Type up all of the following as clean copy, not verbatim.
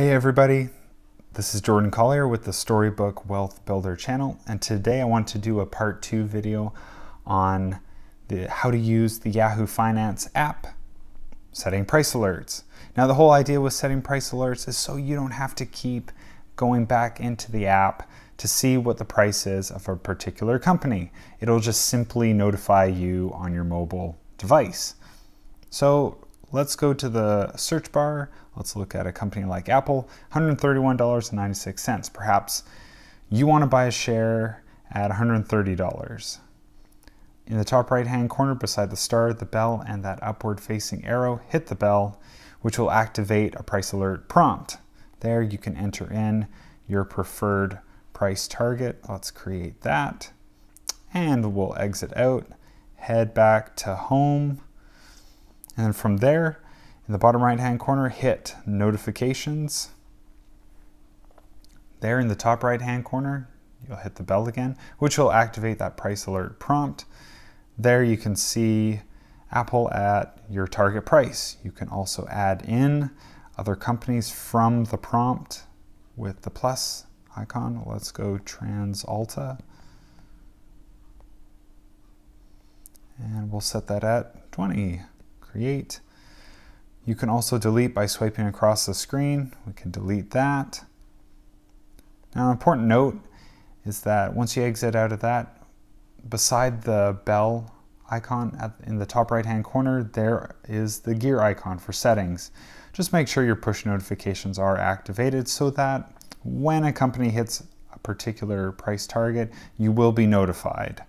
Hey everybody, this is Jordan Collier with the Storybook Wealth Builder channel, and today I want to do a part 2 video on how to use the Yahoo Finance app, setting price alerts. Now the whole idea with setting price alerts is so you don't have to keep going back into the app to see what the price is of a particular company. It'll just simply notify you on your mobile device. So let's go to the search bar. Let's look at a company like Apple, $131.96. Perhaps you want to buy a share at $130. In the top right-hand corner beside the star, the bell, and that upward-facing arrow, hit the bell, which will activate a price alert prompt. There you can enter in your preferred price target. Let's create that. And we'll exit out, head back to home. And then from there, in the bottom right-hand corner, hit notifications. There in the top right-hand corner, you'll hit the bell again, which will activate that price alert prompt. There you can see Apple at your target price. You can also add in other companies from the prompt with the plus icon. Let's go TransAlta. And we'll set that at 20. Create. You can also delete by swiping across the screen. We can delete that. Now, an important note is that once you exit out of that, beside the bell icon in the top right-hand corner, there is the gear icon for settings. Just make sure your push notifications are activated so that when a company hits a particular price target, you will be notified.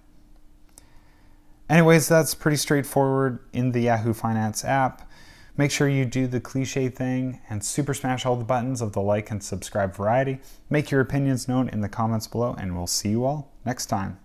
Anyways, that's pretty straightforward in the Yahoo Finance app. Make sure you do the cliche thing and super smash all the buttons of the like and subscribe variety. Make your opinions known in the comments below, and we'll see you all next time.